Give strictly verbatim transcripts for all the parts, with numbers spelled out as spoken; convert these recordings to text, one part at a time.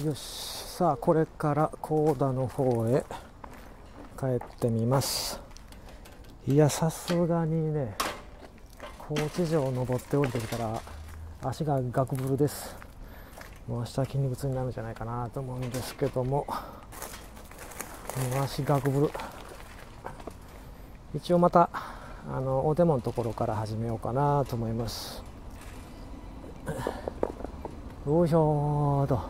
よし、さあこれから高田の方へ帰ってみます。いや、さすがにね、高知城を登って降りてきたら足がガクブルです。もう明日筋肉痛になるんじゃないかなと思うんですけども、もう足ガクブル。一応またあの大手門のところから始めようかなと思います。うひょーと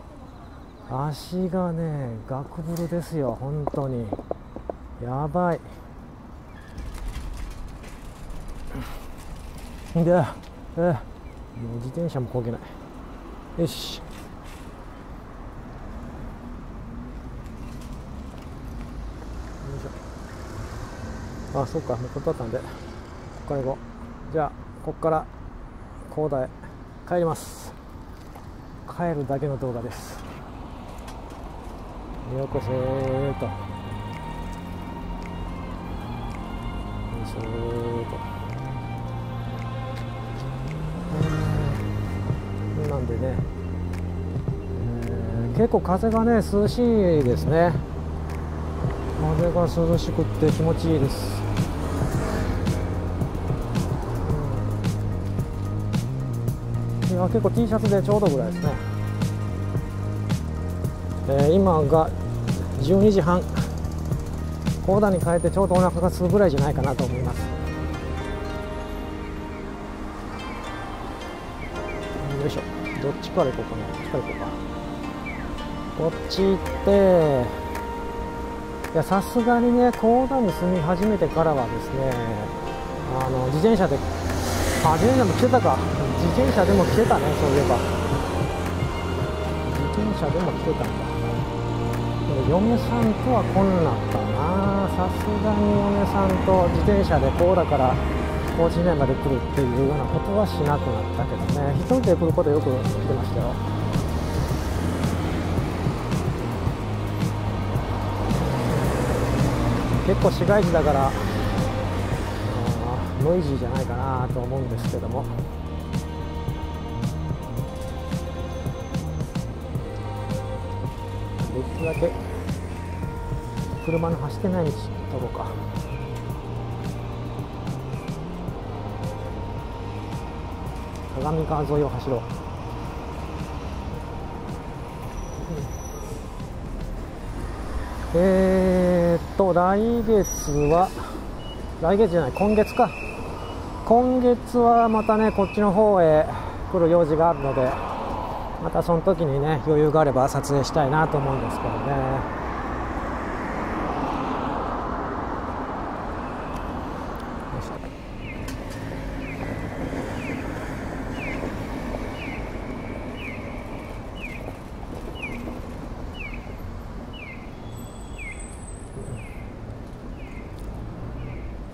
足がね、ガクブルですよ、本当にやばい。で、えー、もう自転車もこげない。よし、あ、そっか、もうここだったんでこっから行こう。じゃあこっから高台帰ります。帰るだけの動画です。ようこそーと。よいしょーと。なんでね、えー、結構風がね、涼しいですね。風が涼しくって気持ちいいです。いや、結構 T シャツでちょうどぐらいですね。えー、今がじゅうにじはん、高田に帰ってちょうどお腹がするぐらいじゃないかなと思います。よいしょ、どっちから行こうかな、どっちから行こうか。こっち行って、いや、さすがにね、高田に住み始めてからはですね、あの自転車で、あ、自転車も来てたか、自転車でも来てたね、そういえば。自転車でも来てたんだ。嫁さんとはこんなったな、さすがに嫁さんと自転車で高田から高知内まで来るっていうようなことはしなくなったけどね、一人で来ることよく来てましたよ。結構市街地だからノイジーじゃないかなと思うんですけども。だけ車の走ってない道取ろうか。相模川沿いを走ろう。えーっと来月は来月じゃない今月か今月はまたね、こっちの方へ来る用事があるので。またその時にね、余裕があれば撮影したいなと思うんですけどね。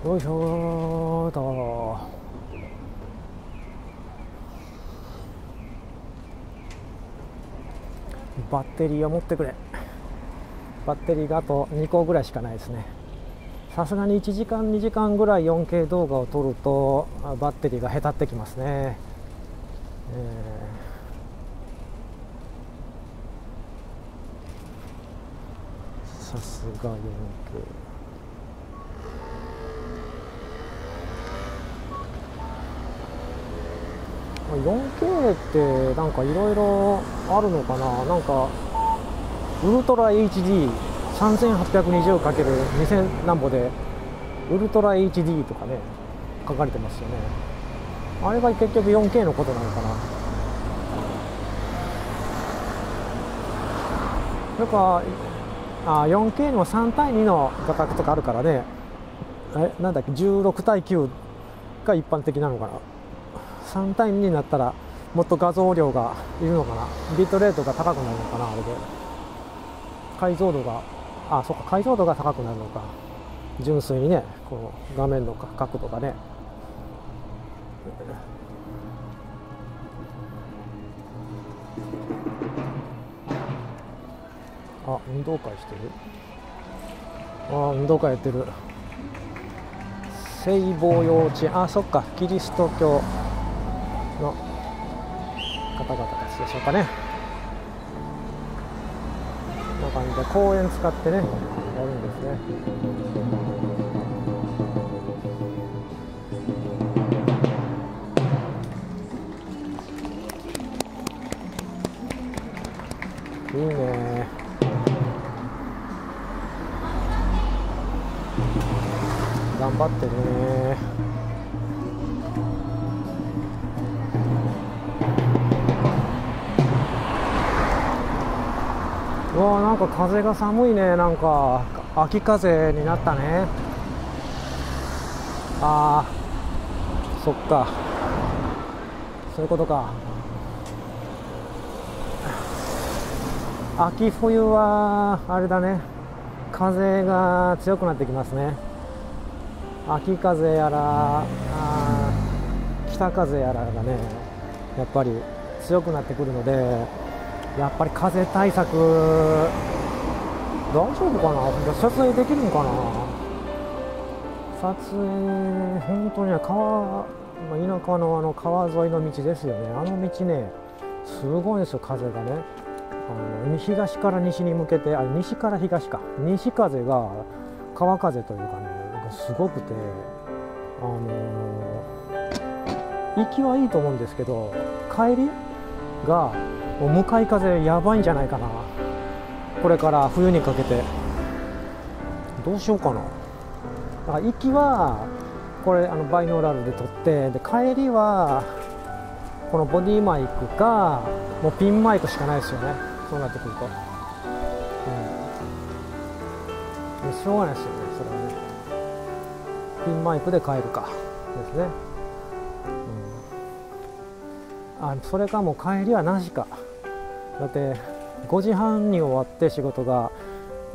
よいしょーと。バッテリーを持ってくれ。バッテリーがあとにこぐらいしかないですね。さすがにいちじかんにじかんぐらい よんケー 動画を撮るとバッテリーがへたってきますね、えー、さすが よんケー。 よんケー ってなんかいろいろあるのかな。なんかウルトラ エイチディーさんぜんはっぴゃくにじゅうかけるにせん 何歩でウルトラ エイチディー とかね、書かれてますよね。あれが結局 よんケー のことなのかな。なんかあ よんケー のさんたいにの画角とかあるからね。え、なんだっけ、じゅうろくたいきゅうが一般的なのかな。さんたいにになったらもっと画像量がいるのかな、ビットレートが高くなるのかな、あれで解像度が、あ、そっか、解像度が高くなるのか、純粋にね、この画面の角度がね。あ、運動会してる。ああ、運動会やってる。聖母幼稚園、あ、そっか、キリスト教の方々たちでしょうかね。こんな感じで公園使ってねやるんですね。いいね。頑張ってね。うわー、なんか風が寒いね。なんか秋風になったね。あー、そっか、そういうことか。秋冬はあれだね、風が強くなってきますね。秋風やらあ北風やらがね、やっぱり強くなってくるので、やっぱり風対策大丈夫かな。撮影できるのかな。撮影本当に川、田舎のあの川沿いの道ですよね。あの道ね、すごいですよ、風がね。あの東から西に向けて、あ、西から東か、西風が川風というかね、すごくて、あの行きはいいと思うんですけど、帰りが向かい風やばいんじゃないかな。これから冬にかけてどうしようかな。あ、行きはこれあのバイノーラルで撮って、で帰りはこのボディマイクかもうピンマイクしかないですよね、そうなってくると。うん、しょうがないですよね、それはね。ピンマイクで帰るかですね。うん、あ、それかもう帰りはなしか。だってごじはんに終わって仕事が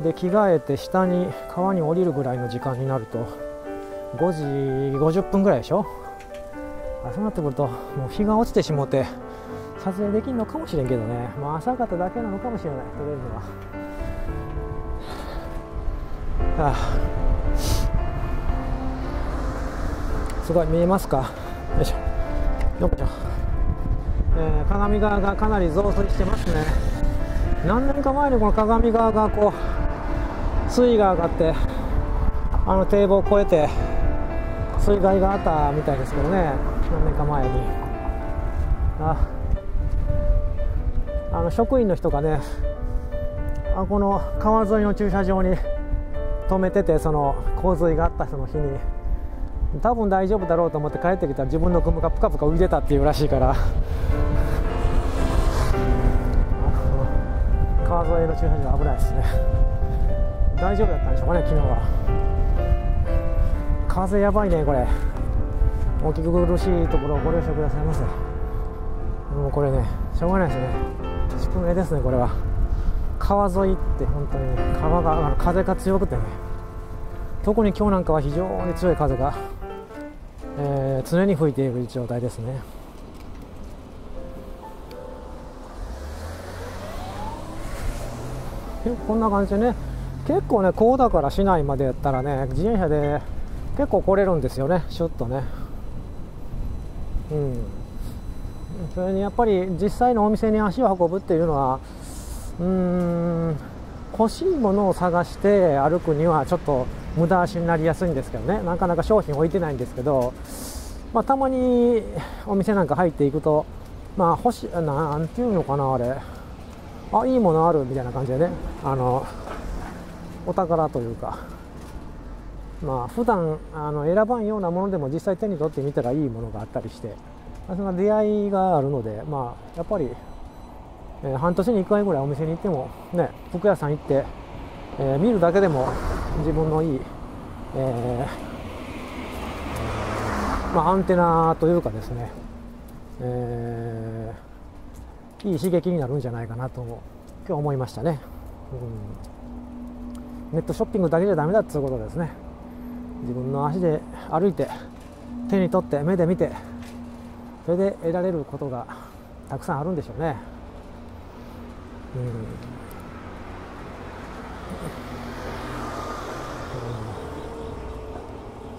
で、着替えて下に川に降りるぐらいの時間になるとごじごじゅっぷんぐらいでしょ。あ、そうなってくるともう日が落ちてしもて撮影できるのかもしれんけどね。まあ、朝方だけなのかもしれない、撮れるのは。はあ、すごい見えますか。よいしょ、よっこいしょ。えー、鏡川がかなり増水してますね。何年か前にこの鏡川がこう水位が上がって、あの堤防を越えて水害があったみたいですけどね、何年か前に。あ、あの職員の人がね、あこの川沿いの駐車場に止めてて、その洪水があったその日に多分大丈夫だろうと思って帰ってきたら自分の車がプカプカ浮いてたっていうらしいから。川沿いの駐車場危ないですね。大丈夫だったんでしょうかね、昨日は。風やばいね、これ。お聞き苦しいところをご了承くださいませ。もうこれね、しょうがないですね。宿命ですね、これは。川沿いって本当に、ね、川があの風が強くてね、特に今日なんかは非常に強い風が、えー、常に吹いている状態ですね。こんな感じでね、結構ね、こうだから市内までやったらね、自転車で結構来れるんですよね、シュッとね。うん、それにやっぱり実際のお店に足を運ぶっていうのは、うーん、欲しいものを探して歩くにはちょっと無駄足になりやすいんですけどね、なかなか商品置いてないんですけど、まあ、たまにお店なんか入っていくと、まあ欲しい、なんていうのかな、あれ。あ、いいものあるみたいな感じでね、あのお宝というか、まあ、普段あの選ばんようなものでも実際手に取ってみたらいいものがあったりして、その出会いがあるので、まあ、やっぱり、えー、半年にいっかいぐらいお店に行っても、ね、服屋さん行って、えー、見るだけでも自分のいい、えーまあ、アンテナというかですね、えーいい刺激になるんじゃないかなと今日思いましたね。うん、ネットショッピングだけじゃダメだっていうことですね。自分の足で歩いて、手に取って、目で見て、それで得られることがたくさんあるんでしょうね。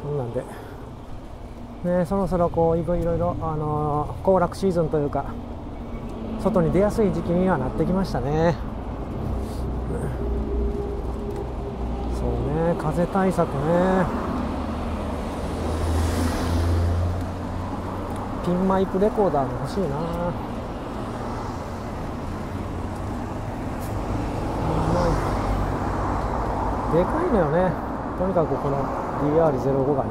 うんうん、そんなんで、ね、そろそろこういろいろ、あのー、行楽シーズンというか、外に出やすい時期にはなってきましたね。そうね、風対策ね。ピンマイクレコーダーが欲しいな。でかいのよね、とにかくこの ディーアールゼロご がね。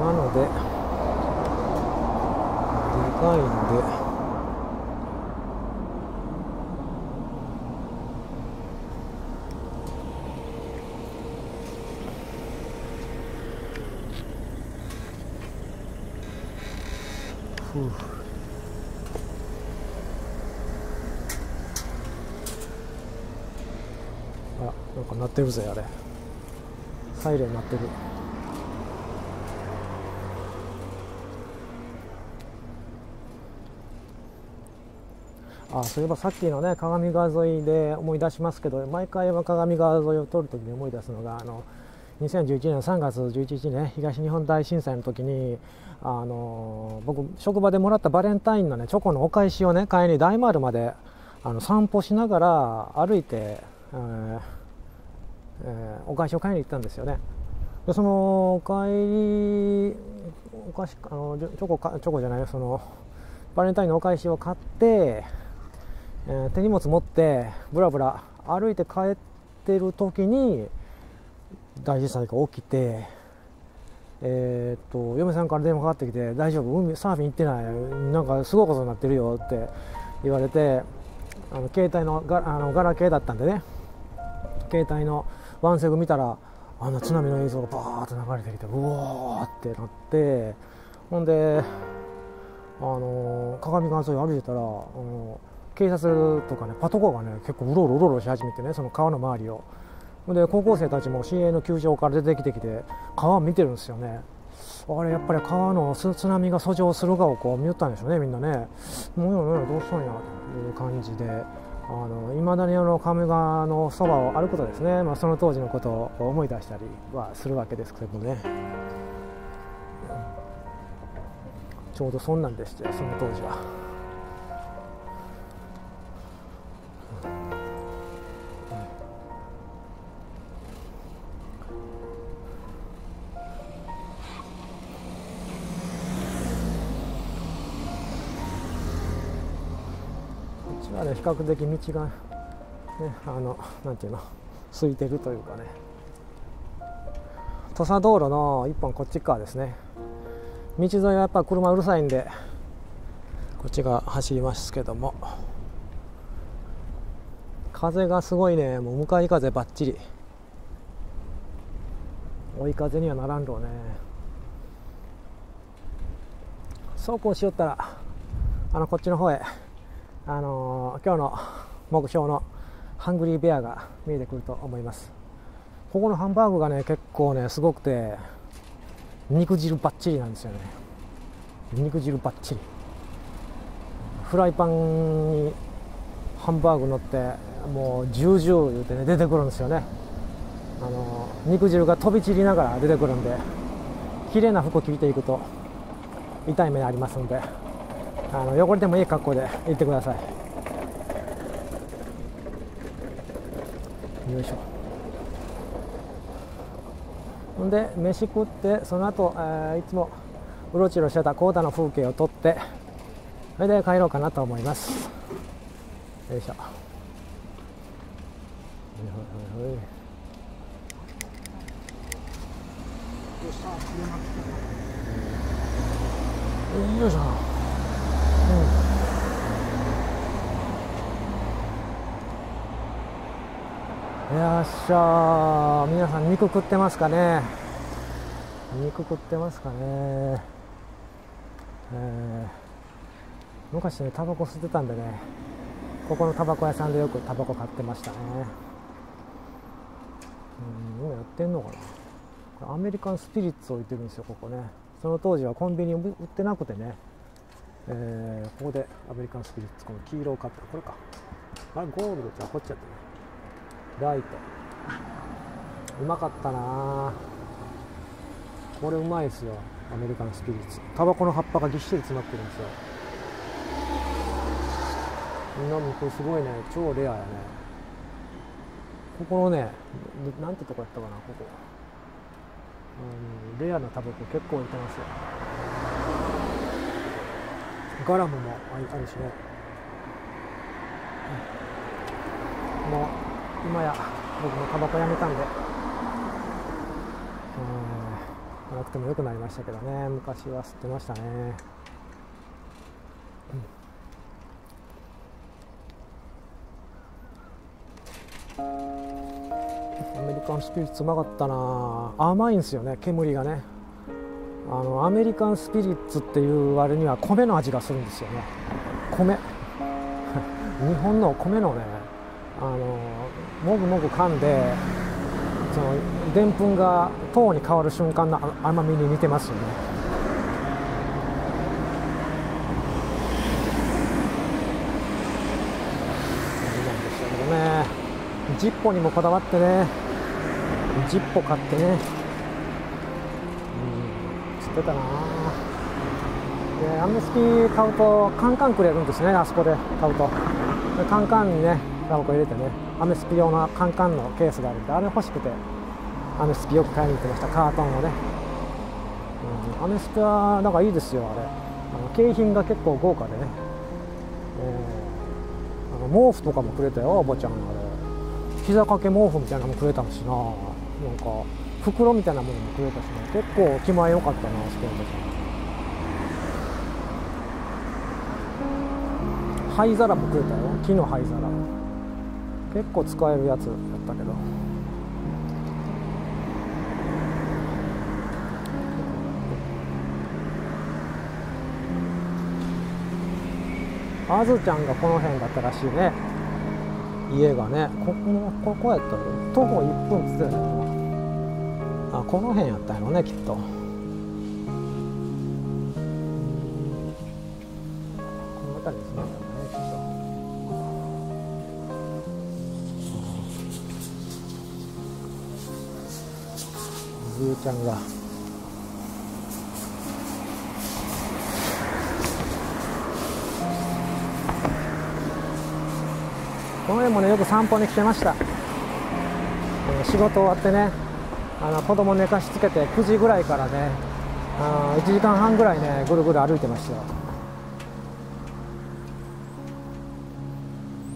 なのででかいのでふう。なんか鳴ってるぜ、あれサイレン鳴ってる。あ、そういえばさっきのね鏡川沿いで思い出しますけど、毎回は鏡川沿いを通るときに思い出すのが、あのにせんじゅういちねんさんがつじゅういちにちね、東日本大震災の時にあの僕職場でもらったバレンタインのねチョコのお返しをね買いに大丸まであの散歩しながら歩いて、えーえー、お返しを買いに行ったんですよね。でそのお返りお菓子あのチョコかチョコじゃないよ、そのバレンタインのお返しを買って、えー、手荷物持ってぶらぶら歩いて帰ってる時に大震災が起きて、えー、っと嫁さんから電話かかってきて「大丈夫、海サーフィン行ってない、なんかすごいことになってるよ」って言われて。あの携帯のガラケーだったんでね、携帯のワンセグ見たらあの津波の映像がバーッと流れてきて、うわーってなって、ほんであの鏡川沿い歩いてたらあの警察とかねパトカーがね結構うろうろうろうろし始めてね、その川の周りを。ほんで高校生たちも市営の球場から出てきてきて川見てるんですよね。あれやっぱり川の津波が遡上するがをこう見よったんでしょうね、みんなね。もうよねどうしたんやという感じで、いまだにあの亀川のそばを歩くとですね、まあ、その当時のことを思い出したりはするわけですけどもね、ちょうどそんなんでしたよ、その当時は。比較的道が、ね、あのなんていうの空いてるというかね、土佐道路の一本こっち側ですね。道沿いはやっぱ車うるさいんでこっちが走りますけども、風がすごいね、もう向かい風ばっちり、追い風にはならんろうね。そうこうしよったらあのこっちの方へあのー、今日の目標のハングリーベアが見えてくると思います。ここのハンバーグがね結構ねすごくて、肉汁バッチリなんですよね。肉汁バッチリ、フライパンにハンバーグ乗ってもうジュージュー言うてね出てくるんですよね。あのー、肉汁が飛び散りながら出てくるんで、綺麗な服を着ていくと痛い目にありますので、あの汚れてもいい格好で行ってください。よいしょ。ほんで飯食ってその後、えー、いつもうろちろしてた高田の風景を撮って、それで帰ろうかなと思います。よいしょ。よいしょ。うん、よっしゃ、皆さん肉食ってますかね。肉食ってますかね、えー、昔ねタバコ吸ってたんでね、ここのタバコ屋さんでよくタバコ買ってましたね。うん、もうやってんのかな。アメリカンスピリッツ置いてるんですよ、ここね。その当時はコンビニ売ってなくてね、えー、ここでアメリカンスピリッツ、この黄色を買って、これかあれゴールドちゃこっちやったね。ライトうまかったな、これうまいですよ、アメリカンスピリッツ。タバコの葉っぱがぎっしり詰まってるんですよ。みんなもこれすごいね、超レアやね。ここのね、なんてとこやったかな、ここ。うん、レアなタバコ結構置いてますよ。ガラムもあるしね。うん、もう、今や、僕もタバコやめたんで、うん、なくても良くなりましたけどね、昔は吸ってましたね。うん、アメリカンスピリッツうまかったな。甘いんですよね、煙がね。あのアメリカンスピリッツっていう割には米の味がするんですよね、米。日本の米のね、あのもぐもぐ噛んで、そのでんぷんが糖に変わる瞬間の甘みに似てますよね。なんでしたけどね、ジッポにもこだわってね、ジッポ買ってね、うん、吸ってたな。でアメスピ買うとカンカンくれるんですね、あそこで買うと。でカンカンにねタバコ入れてね、アメスピ用のカンカンのケースがあるんで、あれ欲しくてアメスピよく買いに行ってました、カートンをね。うん、アメスピはなんかいいですよ、あれ。あの景品が結構豪華でね、えー、あの毛布とかもくれたよ、おばちゃん。あれ膝掛け毛布みたいなのもくれたしな、なんか袋みたいなものもくれたしね、結構気前良かったな、あそこの時。灰皿もくれたよ、木の灰皿。結構使えるやつだったけど。あずちゃんがこの辺だったらしいね、家がね。ここのここやったら徒歩いっぷんっつってたよね。あ、この辺やったんやろね、きっと。この辺りに住んでたんだね、きっと。おじいちゃんがこの辺もね、よく散歩に来てました。仕事終わってね、あの子供寝かしつけてくじぐらいからね、あいちじかんはんぐらいねぐるぐる歩いてましたよ。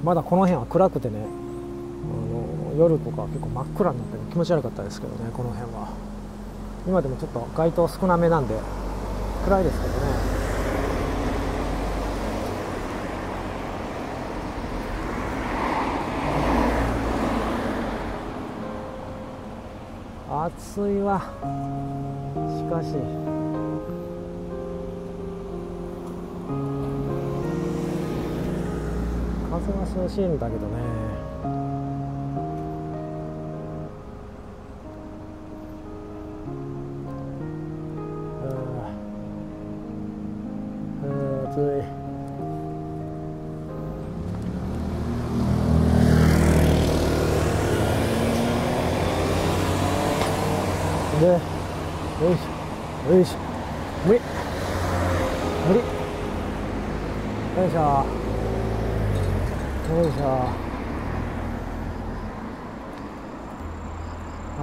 まだこの辺は暗くてね、あの夜とか結構真っ暗になって気持ち悪かったですけどね、この辺は。今でもちょっと街灯少なめなんで暗いですけどね。暑いわ。しかし風は涼しいんだけどね。うん、暑い。で、よいしょ、よいしょ、無理、無理、よいしょ、よいしょ、あ、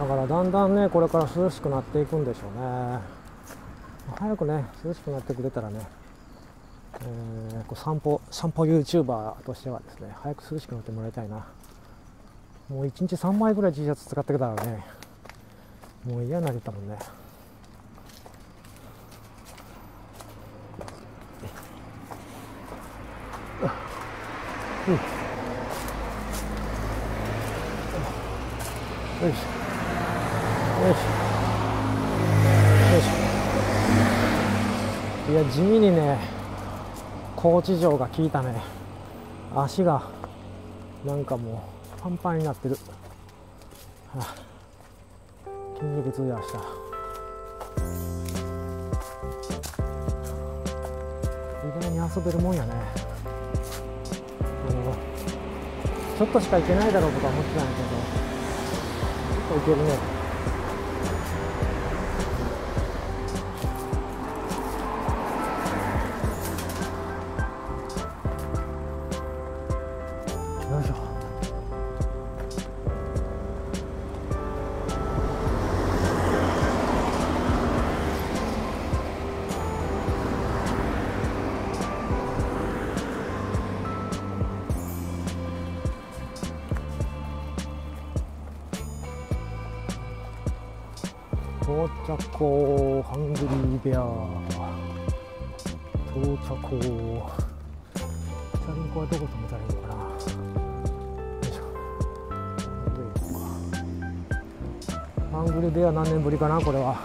だからだんだんね、これから涼しくなっていくんでしょうね。早くね、涼しくなってくれたらね、えー、こう散歩散歩 ユーチューバー としてはですね、早く涼しくなってもらいたいな。もういちにちさんまいぐらい ジーシャツ使ってきたらね、もう嫌になれたもんね。うん、よいしょ、よいしょ、よいしょ。いや、地味にね、高知城が効いたね。足がなんかもうパンパンになってる、はあ、筋肉痛やした。意外に遊べるもんやね。あのちょっとしか行けないだろうとか思ってたんやけど、結構行けるね。到着、ハングリーベア。到着。チャリンコはどこ止めたらいいのかな。よいしょ。ハングリーベア何年ぶりかな、これは。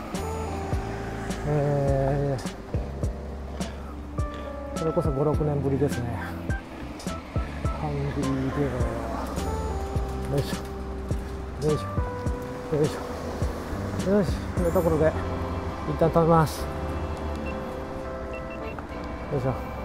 えー、それこそご、ろくねんぶりですね。ハングリーベア。よいしょ。よいしょ。よいしょ。よし、このところで一旦止めます。よいしょ。